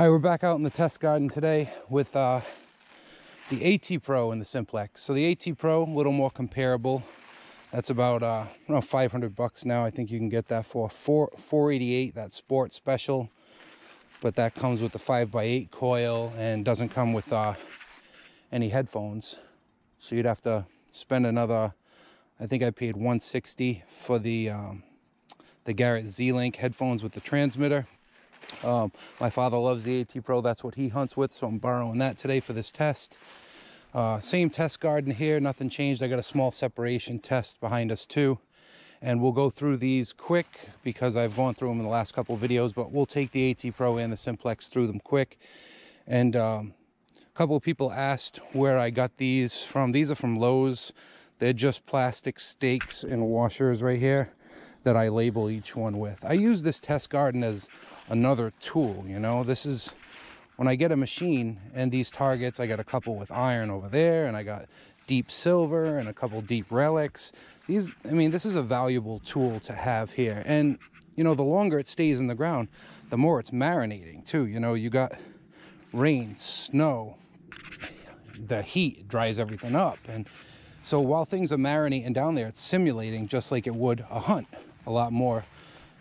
All right, we're back out in the test garden today with the AT Pro and the Simplex. So the AT Pro, a little more comparable. That's about $500 now. I think you can get that for $488, that sport special. But that comes with the 5x8 coil and doesn't come with any headphones. So you'd have to spend another, I think I paid $160 for the Garrett Z-Link headphones with the transmitter. My father loves the AT Pro. That's what he hunts with, so I'm borrowing that today for this test. Same test garden here, nothing changed. I got a small separation test behind us too. And we'll go through these quick because I've gone through them in the last couple of videos, but we'll take the AT Pro and the Simplex through them quick. And a couple of people asked where I got these from. These are from Lowe's. They're just plastic stakes and washers right here that I label each one with. I use this test garden as another tool, you know. This is when I get a machine and these targets, I got a couple with iron over there, and I got deep silver and a couple deep relics. These, I mean, this is a valuable tool to have here. And, you know, the longer it stays in the ground, the more it's marinating too. You know, you got rain, snow, the heat dries everything up. And so while things are marinating down there, it's simulating just like it would a hunt a lot more.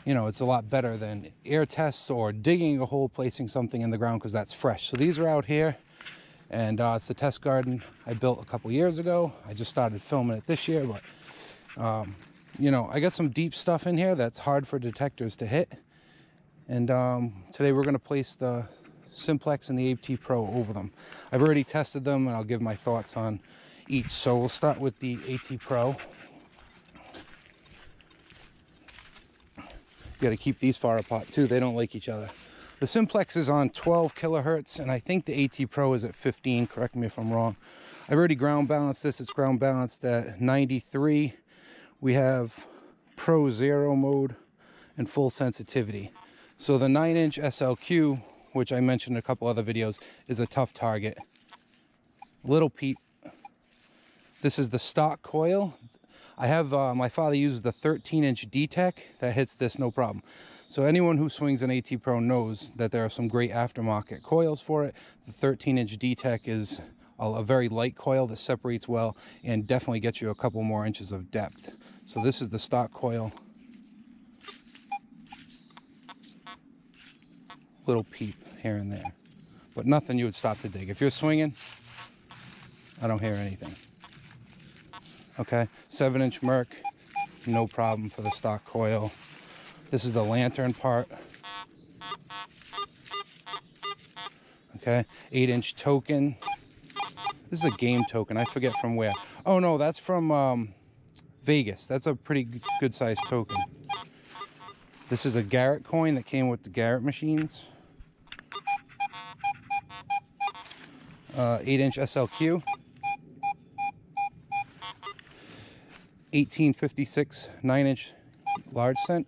You know, it's a lot better than air tests or digging a hole, placing something in the ground, because that's fresh. So these are out here. And it's the test garden I built a couple years ago. I just started filming it this year, but, you know, I got some deep stuff in here that's hard for detectors to hit. And today we're going to place the Simplex and the AT Pro over them. I've already tested them, and I'll give my thoughts on each. So we'll start with the AT Pro. You got to keep these far apart too. They don't like each other. The Simplex is on 12 kilohertz, and I think the AT Pro is at 15. Correct me if I'm wrong. I've already ground balanced this. It's ground balanced at 93. We have Pro Zero mode and full sensitivity. So the 9-inch SLQ, which I mentioned in a couple other videos, is a tough target. Little peep. This is the stock coil. I have, my father uses the 13-inch D-Tech. That hits this no problem. So anyone who swings an AT Pro knows that there are some great aftermarket coils for it. The 13-inch D-Tech is a very light coil that separates well and definitely gets you a couple more inches of depth. So this is the stock coil. Little peep here and there, but nothing you would stop to dig. If you're swinging, I don't hear anything. Okay, 7-inch Merc, no problem for the stock coil. This is the lantern part. Okay, 8-inch token. This is a game token. I forget from where. Oh no, that's from Vegas. That's a pretty good sized token. This is a Garrett coin that came with the Garrett machines. 8-inch SLQ. 1856 9-inch large cent.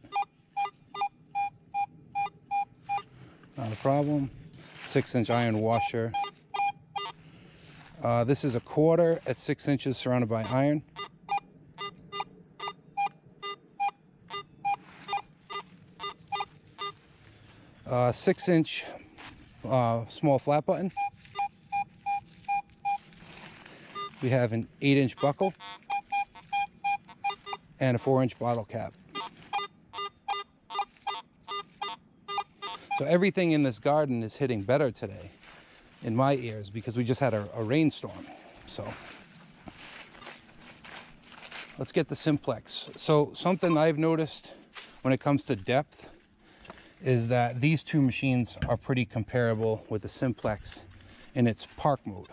Not a problem. 6-inch iron washer. This is a quarter at 6 inches surrounded by iron. Six-inch small flat button. We have an 8-inch buckle and a 4-inch bottle cap. So everything in this garden is hitting better today in my ears because we just had a rainstorm. So let's get the Simplex. So something I've noticed when it comes to depth is that these two machines are pretty comparable with the Simplex in its park mode.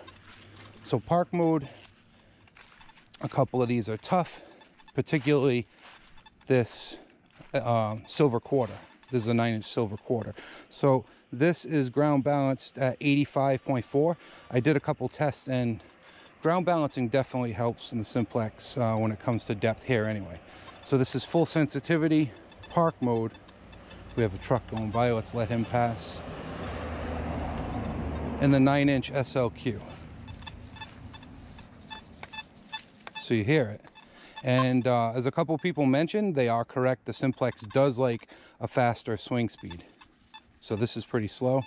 So park mode, a couple of these are tough, particularly this silver quarter. This is a 9-inch silver quarter. So this is ground balanced at 85.4. I did a couple tests, and ground balancing definitely helps in the Simplex when it comes to depth here anyway. So this is full sensitivity, park mode. We have a truck going by, let's let him pass. And the 9-inch SLQ. So you hear it. And as a couple people mentioned, they are correct. The Simplex does like a faster swing speed. So this is pretty slow.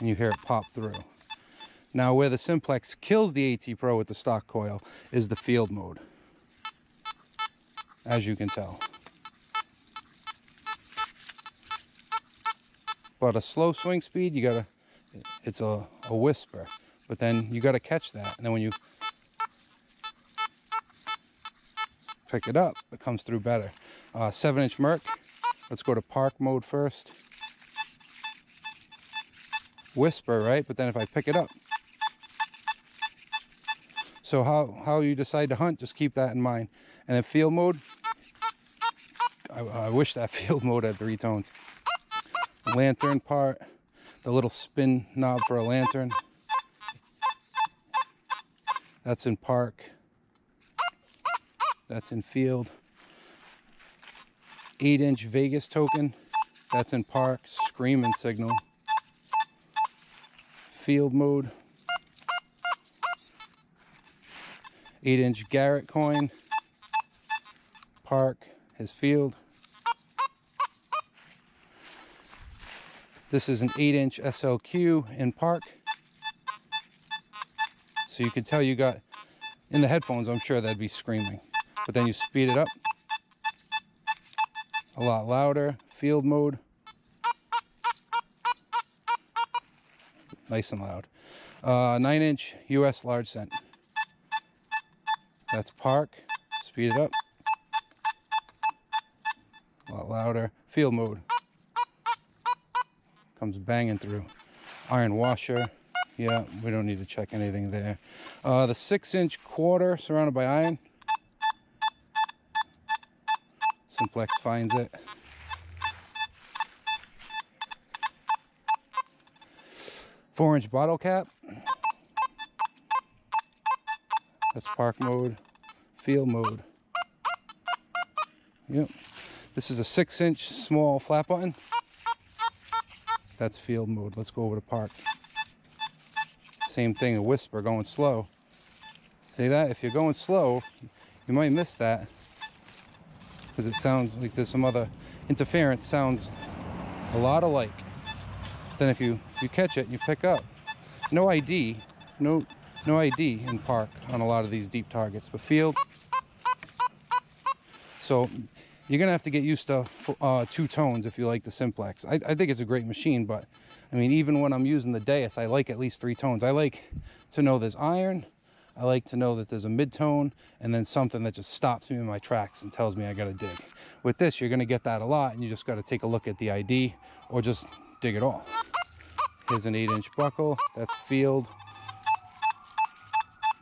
and you hear it pop through. Now where the Simplex kills the AT Pro with the stock coil is the field mode, as you can tell. But a slow swing speed, you gotta, it's a whisper, but then you gotta catch that. And then when you pick it up, it comes through better. 7-inch Merc, let's go to park mode first. Whisper, right? But then if I pick it up. So how you decide to hunt, just keep that in mind. And in field mode, I wish that field mode had 3 tones. The lantern part, the little spin knob for a lantern. That's in park. That's in field. 8-inch Vegas token, that's in park, screaming signal. Field mode. 8-inch Garrett coin, park, his field. This is an 8-inch SLQ in park. So you can tell you got, in the headphones, I'm sure that'd be screaming. But then you speed it up, a lot louder, field mode. Nice and loud. 9-inch US large cent. That's park, speed it up. A lot louder, field mode. Comes banging through. Iron washer, yeah, we don't need to check anything there. The 6-inch quarter surrounded by iron. Simplex finds it. Four-inch bottle cap. That's park mode, field mode. Yep. This is a 6-inch small flat button. That's field mode. Let's go over to park. Same thing, a whisper going slow. See that? If you're going slow, you might miss that because it sounds like there's some other interference. Sounds a lot alike. Then if you catch it, you pick up. No ID. No ID in park on a lot of these deep targets, but field. So you're gonna have to get used to 2 tones if you like the Simplex. I think it's a great machine, but I mean, even when I'm using the Deus, I like at least 3 tones. I like to know there's iron. I like to know that there's a mid-tone and then something that just stops me in my tracks and tells me I gotta dig. With this, you're gonna get that a lot, and you just gotta take a look at the ID or just dig it all. Here's an 8-inch buckle, that's field.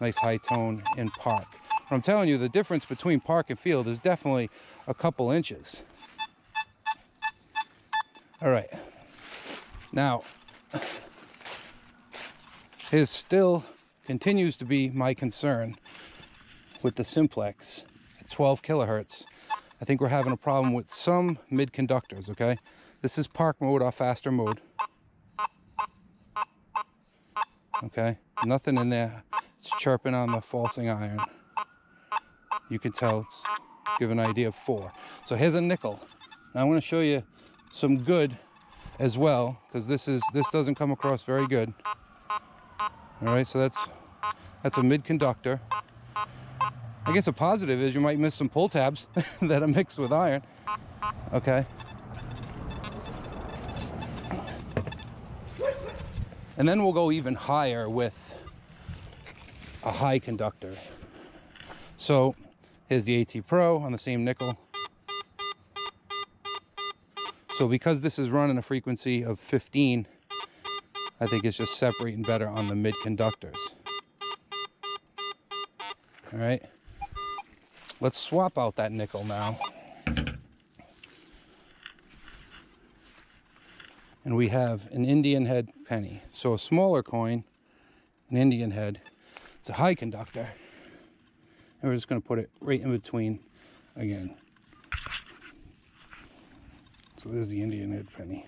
Nice high tone in park. But I'm telling you, the difference between park and field is definitely a couple inches. All right. Now, his still continues to be my concern with the Simplex at 12 kilohertz. I think we're having a problem with some mid conductors, okay? This is park mode, our faster mode. Okay, nothing in there. It's chirping on the falsing iron. You can tell it's give an idea of 4. So here's a nickel. Now I'm going to show you some good as well, because this doesn't come across very good. All right, so that's a mid conductor. I guess a positive is you might miss some pull tabs that are mixed with iron. Okay. And then we'll go even higher with a high conductor. So here's the AT Pro on the same nickel. So because this is running a frequency of 15, I think it's just separating better on the mid conductors. All right, let's swap out that nickel now. And we have an Indian head penny. So a smaller coin, an Indian head, it's a high conductor. And we're just gonna put it right in between again. So there's the Indian head penny.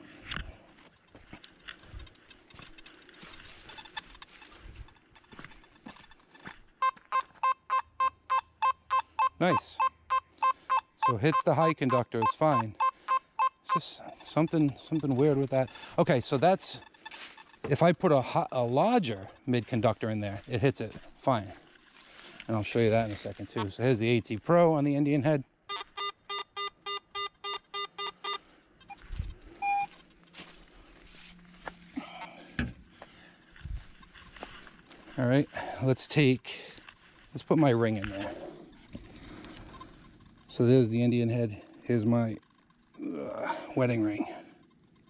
Nice. So hits the high conductor is fine. Just something weird with that. Okay, so that's If I put a larger mid conductor in there, it hits it fine. And I'll show you that in a second too. So here's the AT Pro on the Indian head. All right, let's put my ring in there. So there's the Indian head. Here's my wedding ring.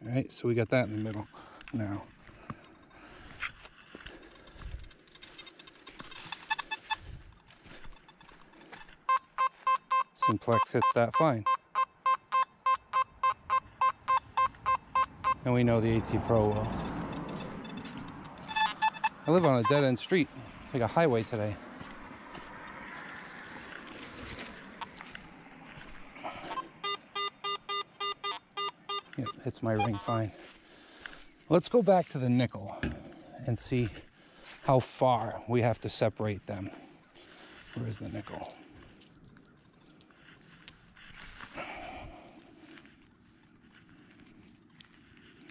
All right, so we got that in the middle now. Simplex hits that fine. And we know the AT Pro will. I live on a dead end street. It's like a highway today. Yep, hits my ring fine. Let's go back to the nickel and see how far we have to separate them. Where is the nickel?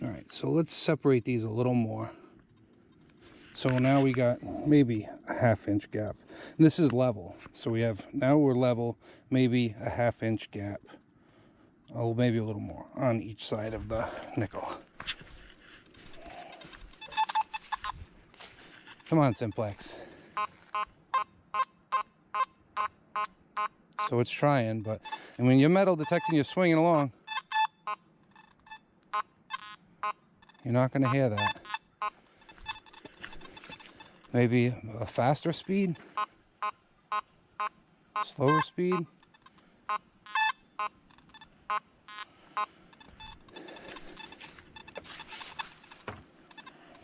All right, so let's separate these a little more. So now we got maybe a half-inch gap. And this is level. So we have, now we're level, maybe a half-inch gap. Oh, maybe a little more on each side of the nickel. Come on, Simplex. So it's trying, but, and when you're metal detecting, you're swinging along. You're not gonna hear that. Maybe a faster speed, slower speed.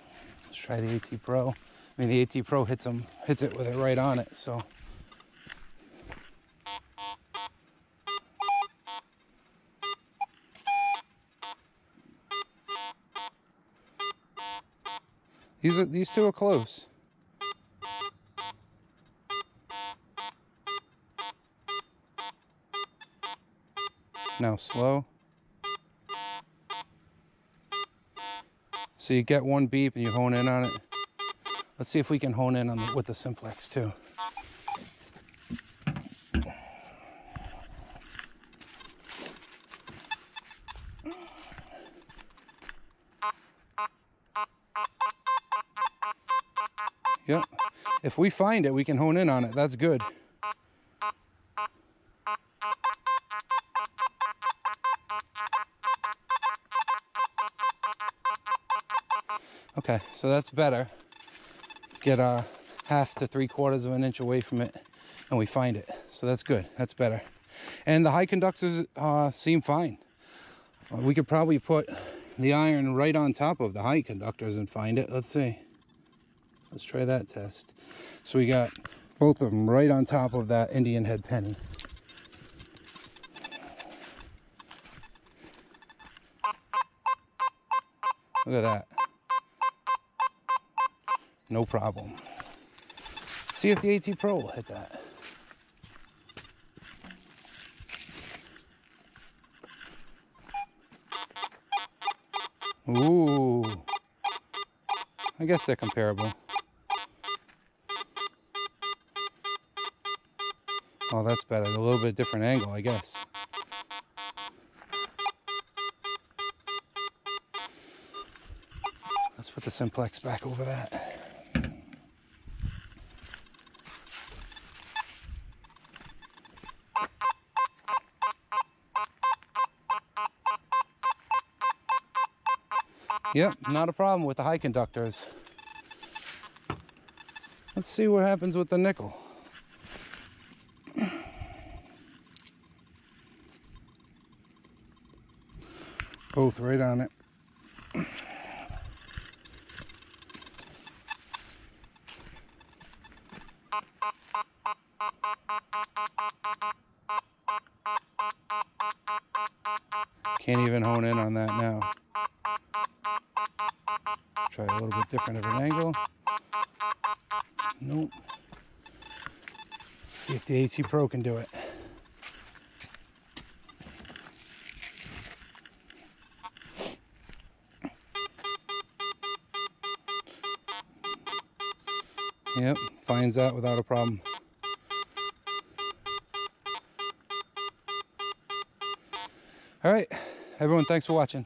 Let's try the AT Pro. I mean, the AT Pro hits it with it right on it. So these two are close. Now slow. So you get one beep and you hone in on it. Let's see if we can hone in on with the Simplex too. Yep. If we find it, we can hone in on it. That's good. Okay, so that's better. Get half to 3/4 of an inch away from it and we find it. So that's good, that's better. And the high conductors seem fine. We could probably put the iron right on top of the high conductors and find it. Let's see, let's try that test. So we got both of them right on top of that Indian head penny. Look at that. No problem. See if the AT Pro will hit that. Ooh. I guess they're comparable. Oh, that's better. A little bit different angle, I guess. Let's put the Simplex back over that. Yep, not a problem with the high conductors. Let's see what happens with the nickel. Both right on it. Can't even hone in on that now. Try a little bit different of an angle. Nope. See if the AT Pro can do it. Yep, finds that without a problem. All right, everyone, thanks for watching.